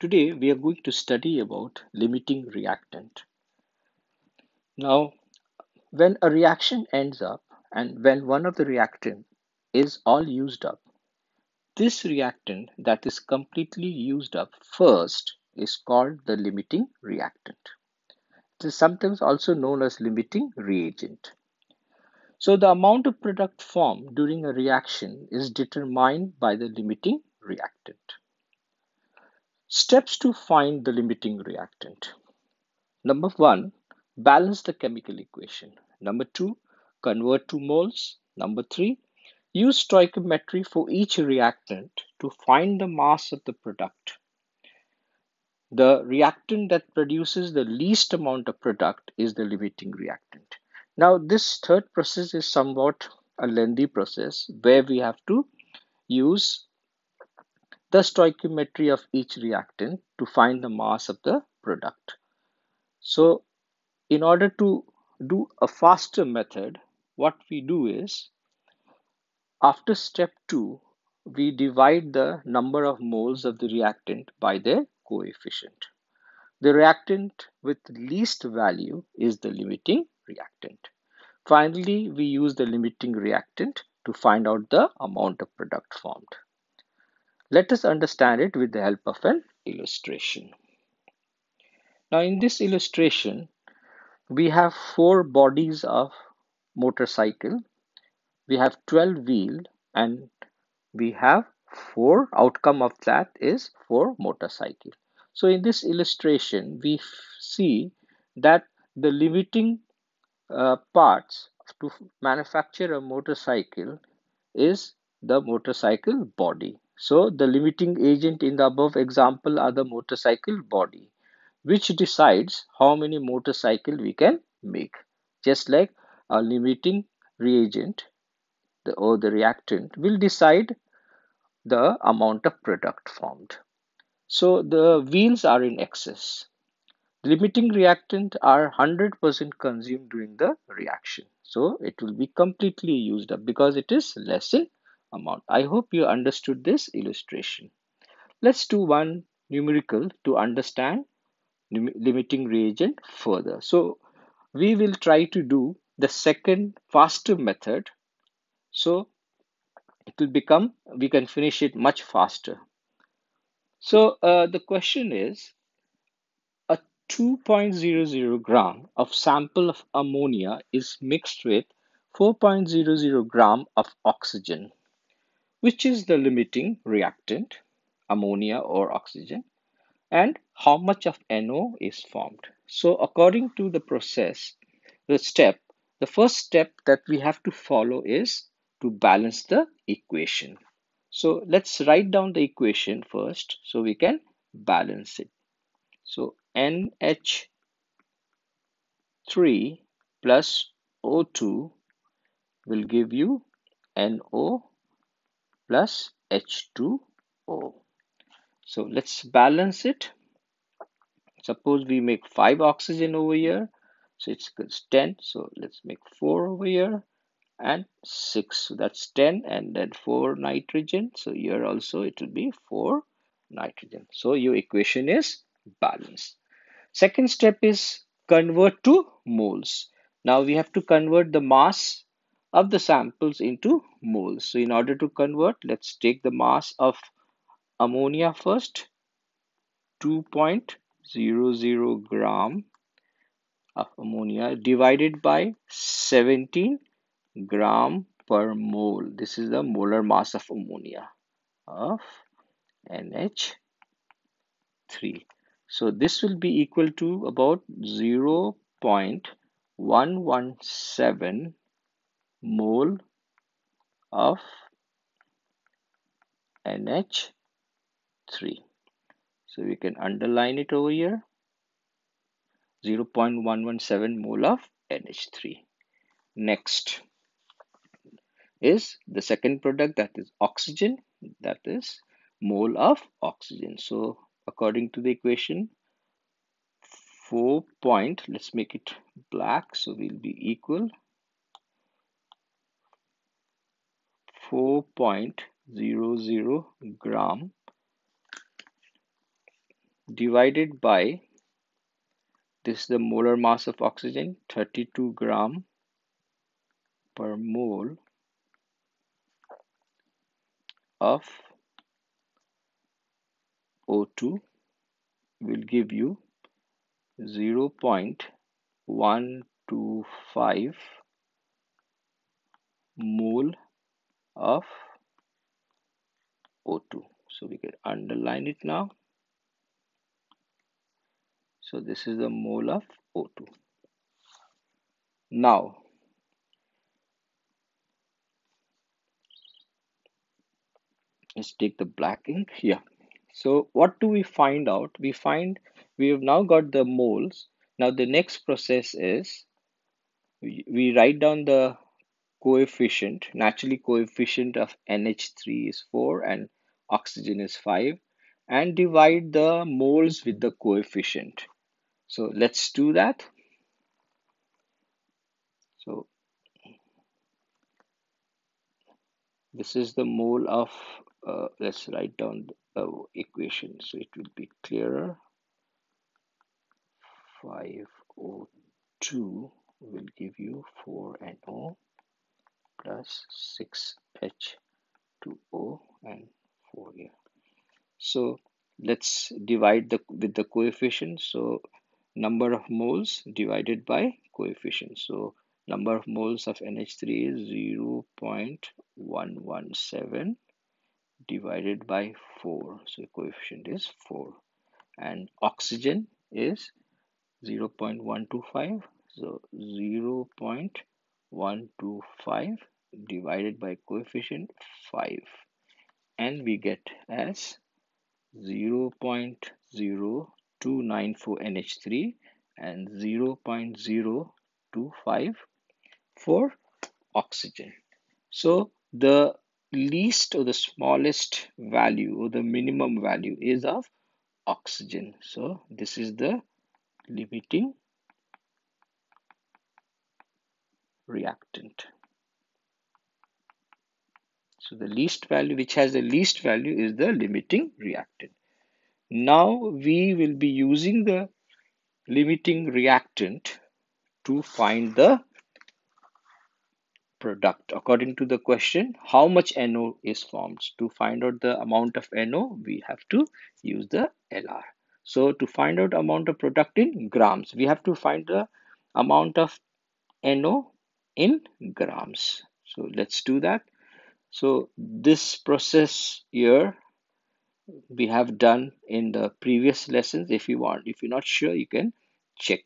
Today we are going to study about limiting reactant. Now, when a reaction ends up and when one of the reactant is all used up, this reactant that is completely used up first is called the limiting reactant. It is sometimes also known as limiting reagent. So the amount of product formed during a reaction is determined by the limiting reactant. Steps to find the limiting reactant. Number one, balance the chemical equation. Number two, convert to moles. Number three, use stoichiometry for each reactant to find the mass of the product. The reactant that produces the least amount of product is the limiting reactant. Now, this third process is somewhat a lengthy process where we have to use the stoichiometry of each reactant to find the mass of the product. So, in order to do a faster method, what we do is, after step 2, we divide the number of moles of the reactant by their coefficient. The reactant with least value is the limiting reactant. Finally, we use the limiting reactant to find out the amount of product formed. Let us understand it with the help of an illustration. Now, in this illustration, we have 4 bodies of motorcycle. We have 12 wheels and we have 4. Outcome of that is 4 motorcycle. So in this illustration, we see that the limiting parts to manufacture a motorcycle is the motorcycle body. So the limiting agent in the above example are the motorcycle body, which decides how many motorcycle we can make. Just like a limiting reagent or the reactant will decide the amount of product formed. So the wheels are in excess. Limiting reactant are 100% consumed during the reaction. So it will be completely used up because it is less in amount. I hope you understood this illustration. Let's do one numerical to understand limiting reagent further. So we will try to do the second faster method. So it will become, we can finish it much faster. So the question is, a 2.00 gram of sample of ammonia is mixed with 4.00 gram of oxygen. Which is the limiting reactant, ammonia or oxygen, and how much of NO is formed? So according to the process, the first step that we have to follow is to balance the equation. So let's write down the equation first so we can balance it. So NH3 plus O2 will give you NO plus H2O. So let's balance it. Suppose we make 5 oxygen over here, so it's 10. So let's make 4 over here and 6, so that's 10, and then 4 nitrogen, so here also it will be 4 nitrogen. So your equation is balanced. Second step is convert to moles. Now we have to convert the mass of the samples into moles. So in order to convert, let's take the mass of ammonia first. 2.00 gram of ammonia divided by 17 gram per mole. This is the molar mass of ammonia of NH3. So this will be equal to about 0.117 mole of NH3. So we can underline it over here. 0.117 mole of NH3. Next is the second product, that is oxygen, that is mole of oxygen. So according to the equation, 4 point, let's make it black, so will be equal 4.00 gram divided by, this is the molar mass of oxygen, 32 gram per mole of O2 will give you 0.125 mole of O2. So we can underline it now. So this is the mole of O2. Now, let's take the black ink here. So what do we find out? We have now got the moles. Now the next process is we write down the coefficient. Naturally, coefficient of NH3 is 4 and oxygen is 5, and divide the moles with the coefficient. So let's do that. So this is the mole of, let's write down the equation so it will be clearer. 5O2 will give you 4NO plus 6H2O and 4 here. So let's divide with the coefficient. So number of moles divided by coefficient. So number of moles of NH3 is 0.117 divided by 4. So the coefficient is 4. And oxygen is 0.125. So 0.125 divided by coefficient 5. And we get as 0.0294 NH3 and 0.025 for oxygen. So the least or the smallest value or the minimum value is of oxygen. So this is the limiting reactant. So the least value, which has the least value, is the limiting reactant. Now we will be using the limiting reactant to find the product. According to the question, how much NO is formed? To find out the amount of NO, we have to use the LR. So to find out amount of product in grams, we have to find the amount of NO in grams. So let's do that. So this process here we have done in the previous lessons. If you want, if you're not sure, you can check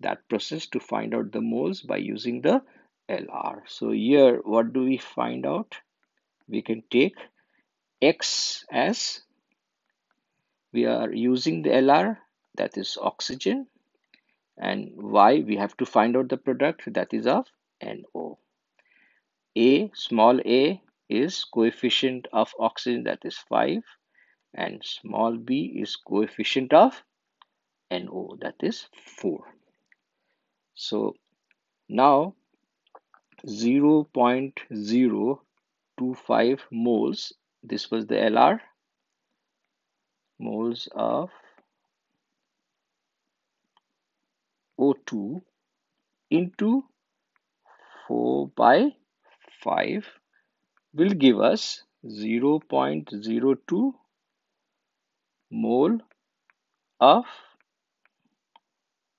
that process to find out the moles by using the LR. So here, what do we find out? We can take X as we are using the LR, that is oxygen, and Y, we have to find out the product, that is of NO. A, small a, is coefficient of oxygen, that is 5, and small b is coefficient of NO, that is 4. So now 0.025 moles, this was the LR, moles of O2 into 4 by 5 will give us 0.02 mole of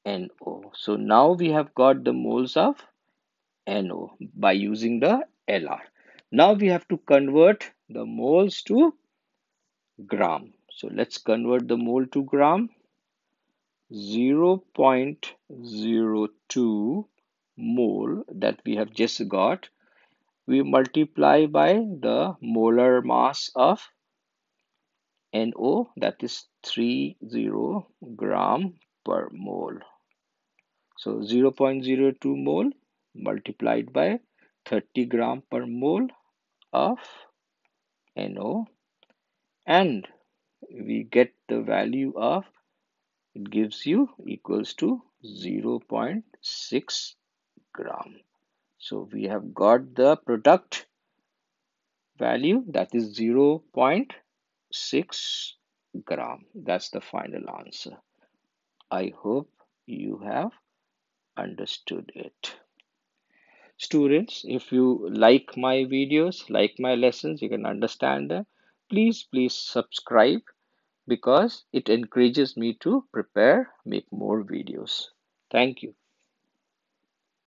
NO. So now we have got the moles of NO by using the LR. Now we have to convert the moles to gram. So let's convert the mole to gram. 0.02 mole that we have just got, we multiply by the molar mass of NO, that is 30 gram per mole. So 0.02 mole multiplied by 30 gram per mole of NO, and we get the value of, it gives you, equals to 0.6 gram. So we have got the product value, that is 0.6 gram. That's the final answer. I hope you have understood it. Students, if you like my videos, like my lessons, you can understand them, please subscribe, because it encourages me to prepare, make more videos. Thank you.